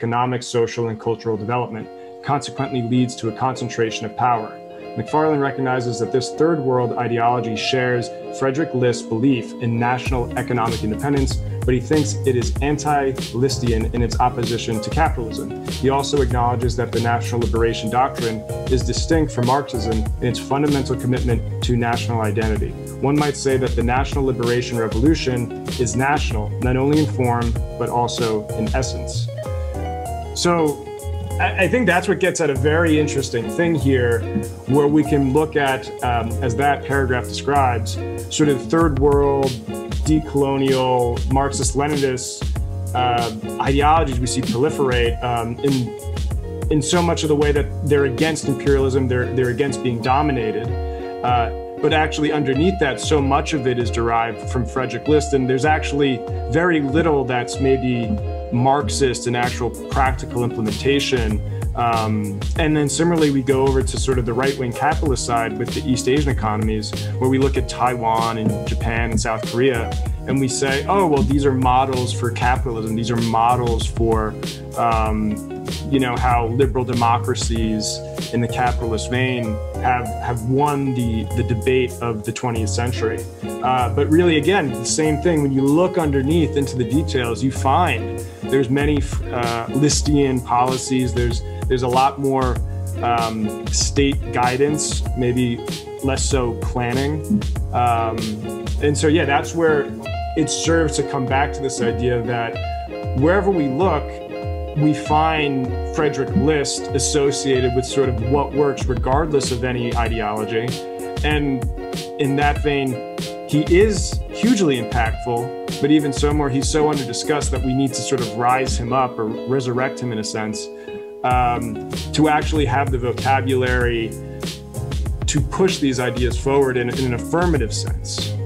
economic, social, and cultural development, consequently leads to a concentration of power. McFarlane recognizes that this third world ideology shares Friedrich List's belief in national economic independence, but he thinks it is anti-Listian in its opposition to capitalism. He also acknowledges that the national liberation doctrine is distinct from Marxism in its fundamental commitment to national identity. One might say that the national liberation revolution is national, not only in form, but also in essence. So, I think that's what gets at a very interesting thing here, where we can look at, as that paragraph describes, sort of third world, decolonial, Marxist-Leninist ideologies we see proliferate in so much of the way that they're against imperialism, they're against being dominated. But actually underneath that, so much of it is derived from Friedrich List, and there's actually very little that's maybe Marxist and actual practical implementation. And then similarly, we go over to sort of the right-wing capitalist side with the East Asian economies, where we look at Taiwan and Japan and South Korea, and we say, oh, well, these are models for capitalism. These are models for, you know, how liberal democracies in the capitalist vein have won the debate of the 20th century. But really, again, the same thing. When you look underneath into the details, you find there's many Listian policies. There's a lot more state guidance, maybe less so planning. And so, yeah, that's where it serves to come back to this idea that wherever we look, we find Friedrich List associated with sort of what works regardless of any ideology. And in that vein, he is hugely impactful, but even so more, he's so under-discussed that we need to sort of rise him up or resurrect him in a sense, to actually have the vocabulary to push these ideas forward in an affirmative sense.